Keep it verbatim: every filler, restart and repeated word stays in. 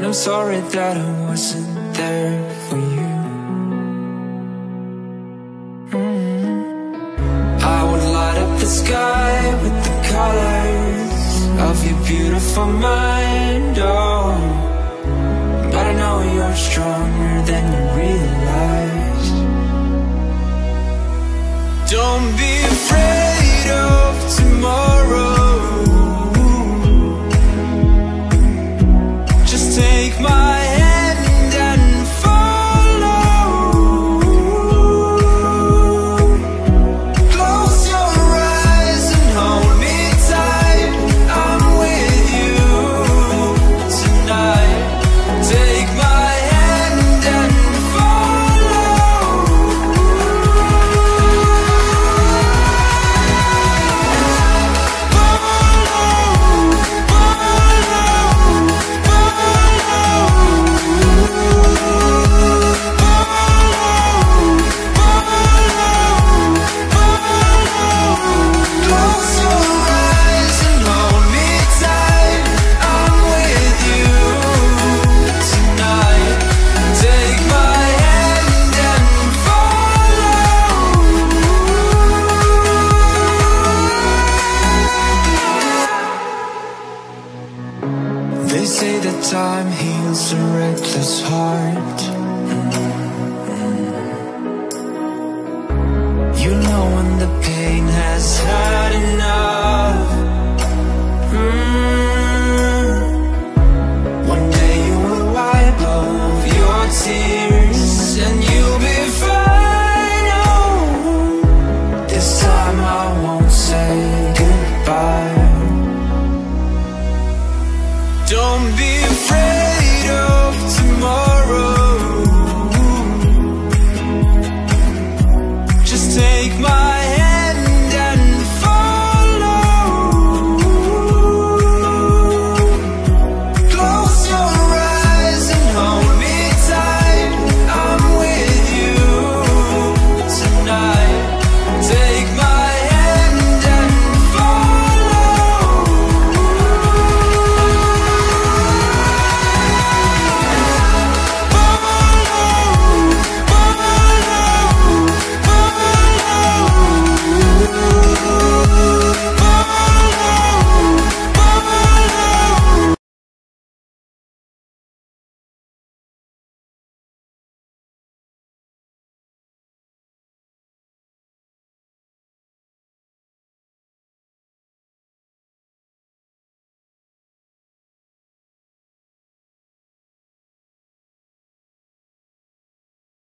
I'm sorry that I wasn't there for you. Mm-hmm. I would light up the sky with the colors of your beautiful mind, oh. But I know you're stronger than you realize. Don't be afraid of tomorrow. Take my hand and follow. Close your eyes and hold me tight. I'm with you tonight. Take my hand and follow. Follow, follow. Time heals a reckless heart. You know when the pain has